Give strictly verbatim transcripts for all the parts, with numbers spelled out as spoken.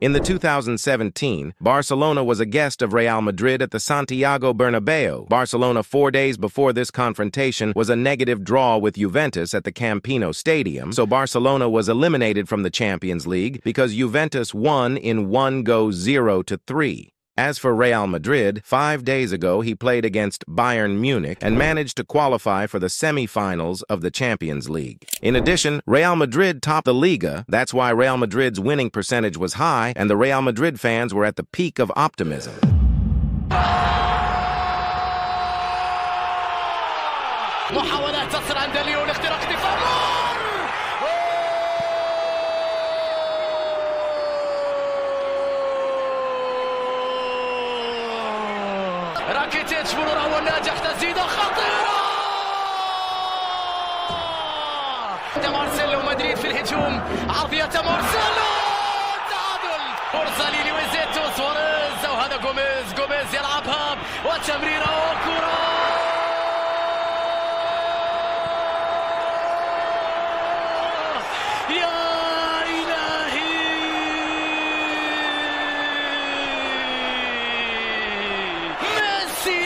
In the two thousand seventeen, Barcelona was a guest of Real Madrid at the Santiago Bernabeu. Barcelona, four days before this confrontation, was a negative draw with Juventus at the Campino Stadium, so Barcelona was eliminated from the Champions League because Juventus won in one go zero to three. As for Real Madrid, five days ago he played against Bayern Munich and managed to qualify for the semi-finals of the Champions League. In addition, Real Madrid topped the Liga. That's why Real Madrid's winning percentage was high, and the Real Madrid fans were at the peak of optimism. راكيتيتش مرور أول ناجح تسديدة خطيرة مارسيلو مدريد في الهجوم عطية مارسيلو تعادل فرصة لليوزيتو سواريز وهذا غوميز غوميز يلعبها وتمريرة وكرة يا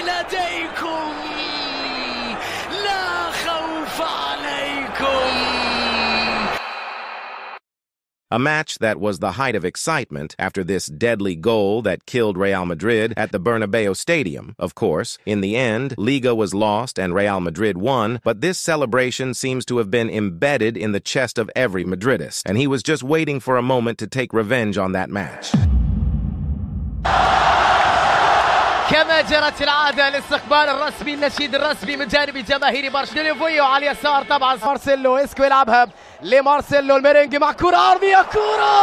لديكم لا خوف عليكم. A match that was the height of excitement after this deadly goal that killed Real Madrid at the Bernabeu Stadium. Of course, in the end, Liga was lost and Real Madrid won, but this celebration seems to have been embedded in the chest of every Madridist, and he was just waiting for a moment to take revenge on that match. كما جرت العادة الاستقبال الرسمي النشيد الرسمي من جانب جماهير برشلونة وعلى اليسار طبعا مارسيلو اسكو يلعبها لمارسيلو الميرينجي مع كرة عرضية كرة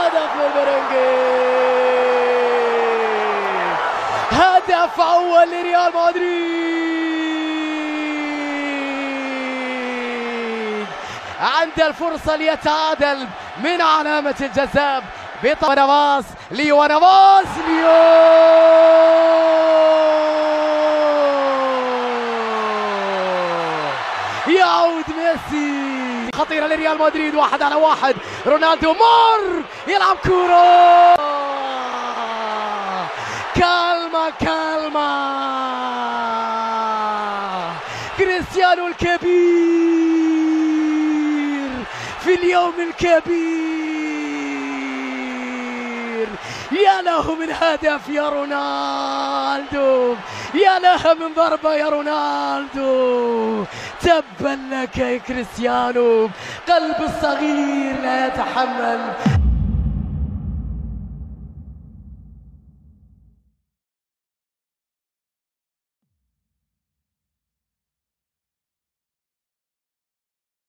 هدف للميرينجي هدف أول لريال مدريد عند الفرصة ليتعادل من علامة الجزاء بيطلع نواس ليو نواس ليو يعود ميسي خطيرة لريال مدريد واحد على واحد رونالدو مر يلعب كورة كالما كالما كريستيانو الكبير في اليوم الكبير يا له من هدف يا رونالدو يا لها من ضربة يا رونالدو تبا لك يا كريستيانو قلب الصغير لا يتحمل